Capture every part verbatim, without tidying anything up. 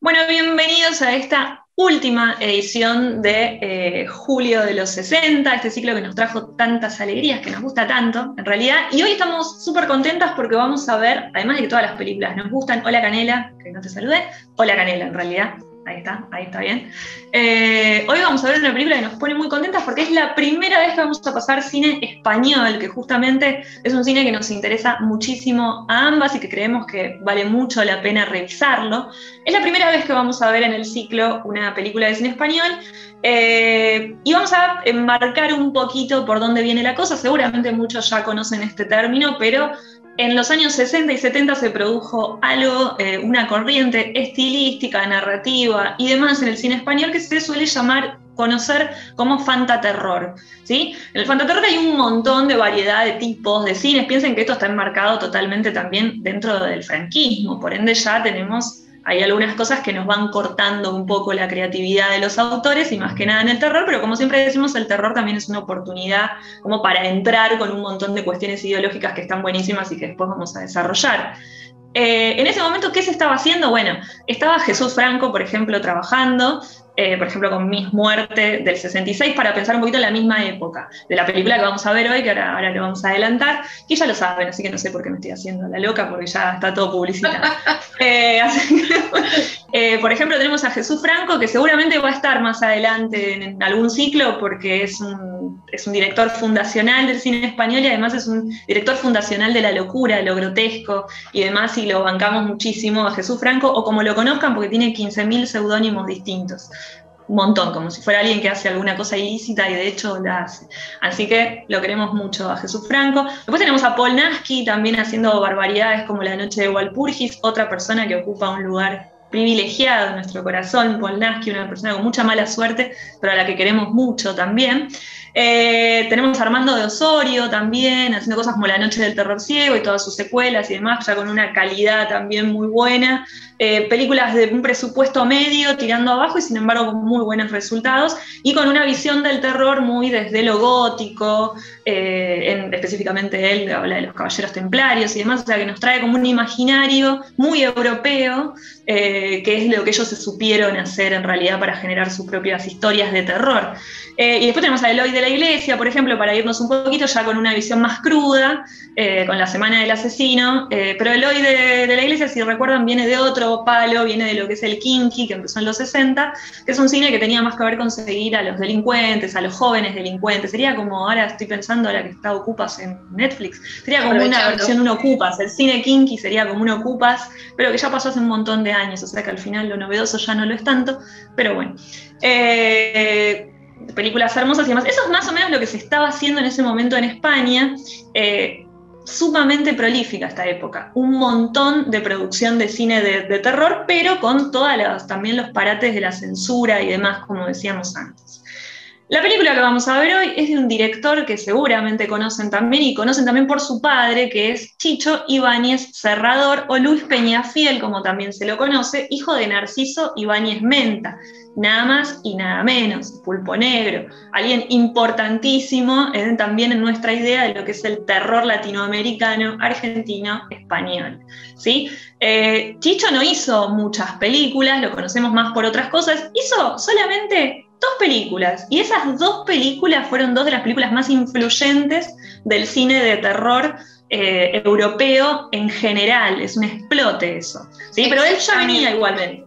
Bueno, bienvenidos a esta última edición de eh, julio de los sesenta, este ciclo que nos trajo tantas alegrías, que nos gusta tanto, en realidad. Y hoy estamos súper contentas porque vamos a ver, además de que todas las películas nos gustan, hola Canela, que no te saludé, hola Canela en realidad, ahí está, ahí está bien. Eh, hoy vamos a ver una película que nos pone muy contentas porque es la primera vez que vamos a pasar cine español, que justamente es un cine que nos interesa muchísimo a ambas y que creemos que vale mucho la pena revisarlo. Es la primera vez que vamos a ver en el ciclo una película de cine español eh, y vamos a enmarcar un poquito por dónde viene la cosa. Seguramente muchos ya conocen este término, pero en los años sesenta y setenta se produjo algo, eh, una corriente estilística, narrativa y demás en el cine español que se suele llamar, conocer como fantaterror, ¿sí? En el fantaterror hay un montón de variedad de tipos de cines. Piensen que esto está enmarcado totalmente también dentro del franquismo, por ende ya tenemos, hay algunas cosas que nos van cortando un poco la creatividad de los autores y más que nada en el terror, pero como siempre decimos, el terror también es una oportunidad como para entrar con un montón de cuestiones ideológicas que están buenísimas y que después vamos a desarrollar. Eh, en ese momento, ¿qué se estaba haciendo? Bueno, estaba Jesús Franco, por ejemplo, trabajando, eh, por ejemplo, con Miss Muerte del sesenta y seis, para pensar un poquito en la misma época de la película que vamos a ver hoy, que ahora, ahora lo vamos a adelantar, que ya lo saben, así que no sé por qué me estoy haciendo la loca, porque ya está todo publicitado. eh, así que, eh, por ejemplo, tenemos a Jesús Franco, que seguramente va a estar más adelante en, en algún ciclo, porque es un, es un director fundacional del cine español y además es un director fundacional de la locura, de lo grotesco y demás, y lo bancamos muchísimo a Jesús Franco, o como lo conozcan, porque tiene quince mil seudónimos distintos. Un montón, como si fuera alguien que hace alguna cosa ilícita y de hecho la hace. Así que lo queremos mucho a Jesús Franco. Después tenemos a Paul Naschy también haciendo barbaridades como La noche de Walpurgis, otra persona que ocupa un lugar privilegiado en nuestro corazón. Paul Naschy, una persona con mucha mala suerte, pero a la que queremos mucho también. Eh, tenemos a Amando de Ossorio también, haciendo cosas como La noche del terror ciego y todas sus secuelas y demás, ya con una calidad también muy buena. Eh, películas de un presupuesto medio, tirando abajo y sin embargo con muy buenos resultados, y con una visión del terror muy desde lo gótico, eh, en, específicamente él habla de los caballeros templarios y demás, o sea que nos trae como un imaginario muy europeo, eh, que es lo que ellos se supieron hacer en realidad para generar sus propias historias de terror. Eh, y después tenemos a Eloy de la Iglesia, por ejemplo, para irnos un poquito ya con una visión más cruda, eh, con La semana del asesino, eh, pero Eloy de, de la Iglesia, si recuerdan, viene de otro palo, viene de lo que es el kinky, que empezó en los sesenta, que es un cine que tenía más que ver con seguir a los delincuentes, a los jóvenes delincuentes. Sería como, ahora estoy pensando, ahora que está Ocupas en Netflix, sería como una versión de un Ocupas, el cine kinky sería como un Ocupas, pero que ya pasó hace un montón de años, o sea que al final lo novedoso ya no lo es tanto, pero bueno. Eh, películas hermosas y demás. Eso es más o menos lo que se estaba haciendo en ese momento en España, eh, sumamente prolífica esta época, un montón de producción de cine de, de terror, pero con todas las, también los parates de la censura y demás, como decíamos antes. La película que vamos a ver hoy es de un director que seguramente conocen también, y conocen también por su padre, que es Chicho Ibáñez Serrador, o Luis Peñafiel, como también se lo conoce, hijo de Narciso Ibáñez Menta, nada más y nada menos, Pulpo Negro, alguien importantísimo en, también en nuestra idea de lo que es el terror latinoamericano, argentino, español, ¿sí? Eh, Chicho no hizo muchas películas, lo conocemos más por otras cosas, hizo solamente dos películas, y esas dos películas fueron dos de las películas más influyentes del cine de terror eh, europeo en general. Es un explote eso, ¿sí? Pero él ya venía igualmente.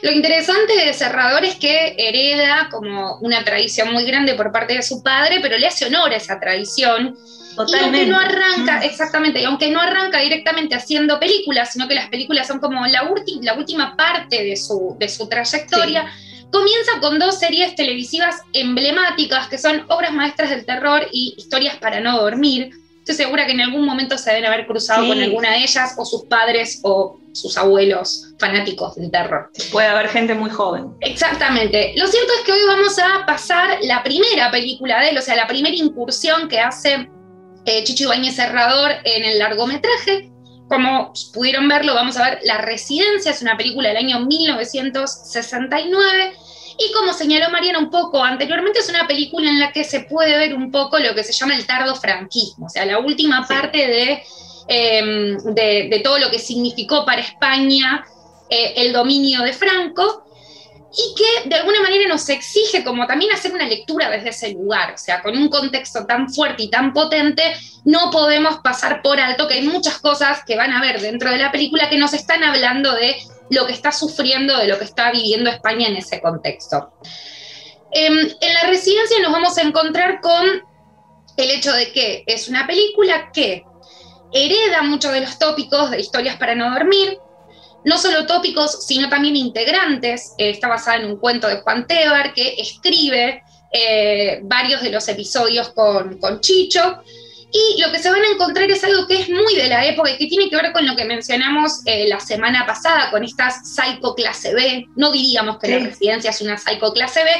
Lo interesante de Serrador es que hereda como una tradición muy grande por parte de su padre, pero le hace honor a esa tradición. Totalmente. Y aunque no arranca, exactamente, y aunque no arranca directamente haciendo películas, sino que las películas son como la, ulti, la última parte de su, de su trayectoria, sí. Comienza con dos series televisivas emblemáticas, que son Obras maestras del terror y Historias para no dormir. Estoy segura que en algún momento se deben haber cruzado, sí, con alguna de ellas, o sus padres o sus abuelos fanáticos del terror. Puede haber gente muy joven. Exactamente. Lo cierto es que hoy vamos a pasar la primera película de él, o sea, la primera incursión que hace eh, Chicho Ibáñez Serrador en el largometraje, Como pudieron verlo, vamos a ver, La Residencia es una película del año mil novecientos sesenta y nueve, y como señaló Mariana un poco anteriormente, es una película en la que se puede ver un poco lo que se llama el tardo franquismo, o sea, la última sí. parte de, eh, de, de todo lo que significó para España eh, el dominio de Franco, y que de alguna manera nos exige como también hacer una lectura desde ese lugar, o sea, con un contexto tan fuerte y tan potente, no podemos pasar por alto que hay muchas cosas que van a ver dentro de la película que nos están hablando de lo que está sufriendo, de lo que está viviendo España en ese contexto. En La Residencia nos vamos a encontrar con el hecho de que es una película que hereda muchos de los tópicos de Historias para no dormir, no solo tópicos, sino también integrantes. Eh, está basada en un cuento de Juan Tebar, que escribe eh, varios de los episodios con, con Chicho, y lo que se van a encontrar es algo que es muy de la época y que tiene que ver con lo que mencionamos eh, la semana pasada, con estas psycho clase B. No diríamos que sí. La Residencia es una psycho clase B,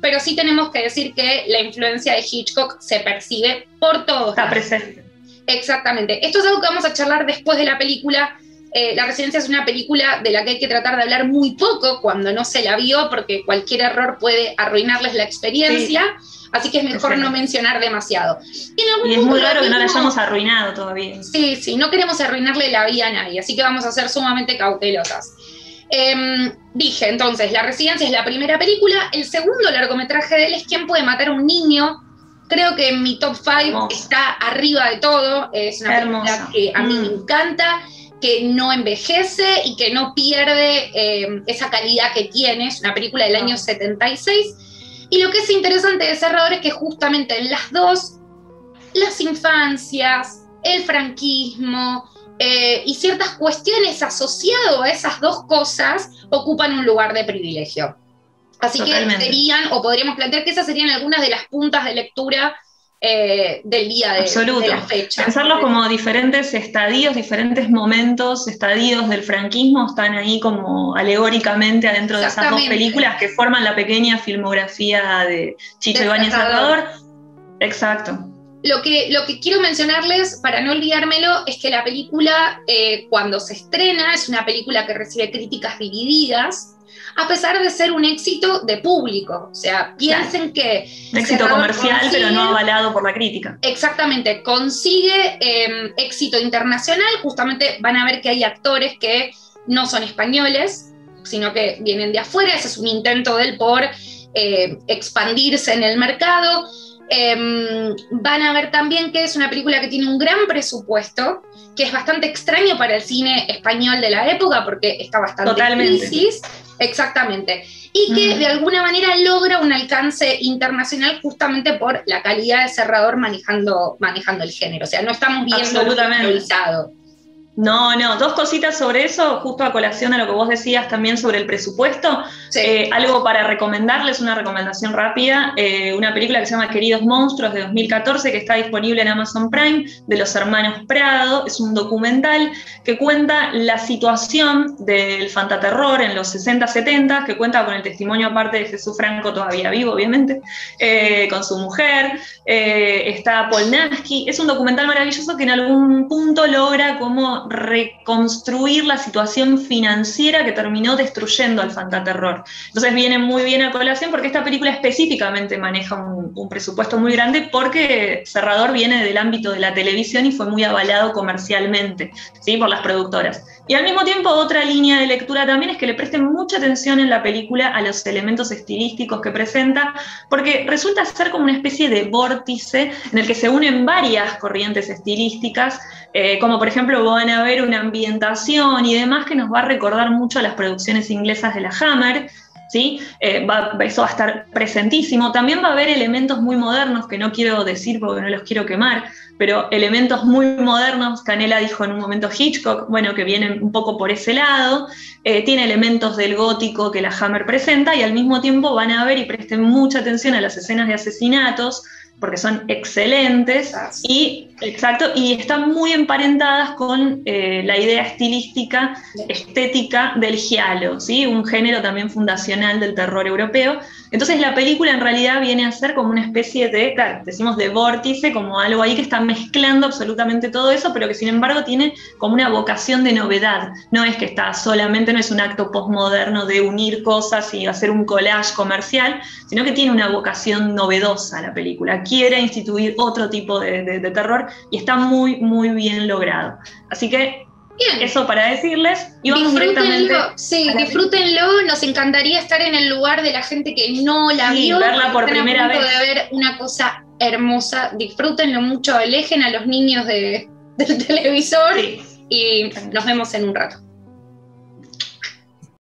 pero sí tenemos que decir que la influencia de Hitchcock se percibe por todos. Está presente. Exactamente. Esto es algo que vamos a charlar después de la película. Eh, La Residencia es una película de la que hay que tratar de hablar muy poco cuando no se la vio, porque cualquier error puede arruinarles la experiencia, sí. así que es mejor Perfecto. no mencionar demasiado. Y, en algún y es muy raro que no la hayamos arruinado todavía. Sí, sí, no queremos arruinarle la vida a nadie, así que vamos a ser sumamente cautelosas. Eh, dije, entonces, La Residencia es la primera película. El segundo largometraje de él es ¿Quién puede matar a un niño? Creo que en mi top cinco está arriba de todo, es una Hermosa. película que a mí mm. me encanta, que no envejece y que no pierde eh, esa calidad que tiene. Es una película del año setenta y seis, y lo que es interesante de Serrador es que justamente en las dos, las infancias, el franquismo eh, y ciertas cuestiones asociadas a esas dos cosas ocupan un lugar de privilegio. Así Totalmente. que serían, o podríamos plantear que esas serían algunas de las puntas de lectura Eh, del día de, Absoluto. de la fecha. Pensarlos como diferentes estadios, diferentes momentos, estadios del franquismo, están ahí como alegóricamente adentro de esas dos películas que forman la pequeña filmografía de Chicho Ibáñez Serrador. Exacto. Lo que, lo que quiero mencionarles, para no olvidármelo, es que la película, eh, cuando se estrena, es una película que recibe críticas divididas, a pesar de ser un éxito de público. O sea, piensen claro. que... Un éxito comercial, consigue, pero no avalado por la crítica. Exactamente, consigue eh, éxito internacional. Justamente van a ver que hay actores que no son españoles, sino que vienen de afuera. Ese es un intento de él por eh, expandirse en el mercado. Eh, van a ver también que es una película que tiene un gran presupuesto, que es bastante extraño para el cine español de la época, porque está bastante Totalmente. en crisis. Exactamente, y que mm. de alguna manera logra un alcance internacional justamente por la calidad de Serrador manejando, manejando el género. O sea, no estamos viendo improvisado. No, no, dos cositas sobre eso, justo a colación a lo que vos decías también sobre el presupuesto. Sí. Eh, algo para recomendarles, una recomendación rápida, eh, una película que se llama Queridos Monstruos, de dos mil catorce, que está disponible en Amazon Prime, de los hermanos Prado. Es un documental que cuenta la situación del fantaterror en los sesenta, setenta, que cuenta con el testimonio aparte de Jesús Franco, todavía vivo, obviamente, eh, con su mujer. Eh, está Paul Naschy. Es un documental maravilloso que en algún punto logra como reconstruir la situación financiera que terminó destruyendo al fantaterror. Entonces viene muy bien a colación porque esta película específicamente maneja un, un presupuesto muy grande, porque Serrador viene del ámbito de la televisión y fue muy avalado comercialmente, ¿sí?, por las productoras. Y al mismo tiempo, otra línea de lectura también es que le presten mucha atención en la película a los elementos estilísticos que presenta, porque resulta ser como una especie de vórtice en el que se unen varias corrientes estilísticas, eh, como por ejemplo van a ver una ambientación y demás que nos va a recordar mucho a las producciones inglesas de la Hammer, ¿sí? Eh, va, eso va a estar presentísimo. También va a haber elementos muy modernos, que no quiero decir porque no los quiero quemar, pero elementos muy modernos, Canela dijo en un momento Hitchcock, bueno, que vienen un poco por ese lado. Eh, tiene elementos del gótico que la Hammer presenta, y al mismo tiempo van a ver, y presten mucha atención a las escenas de asesinatos, porque son excelentes, y Exacto, y están muy emparentadas con eh, la idea estilística, estética del giallo, ¿sí? Un género también fundacional del terror europeo. Entonces la película en realidad viene a ser como una especie de, claro, decimos de vórtice, como algo ahí que está mezclando absolutamente todo eso, pero que sin embargo tiene como una vocación de novedad. No es que está solamente, no es un acto postmoderno de unir cosas y hacer un collage comercial, sino que tiene una vocación novedosa la película. Quiere instituir otro tipo de, de, de terror y está muy, muy bien logrado. Así que, bien, eso para decirles. Y vamos directamente. Sí, disfrútenlo. Nos encantaría estar en el lugar de la gente que no la sí, vio. Verla por primera vez. De ver una cosa hermosa. Disfrútenlo mucho. Alejen a los niños de, del televisor. Sí. Y nos vemos en un rato.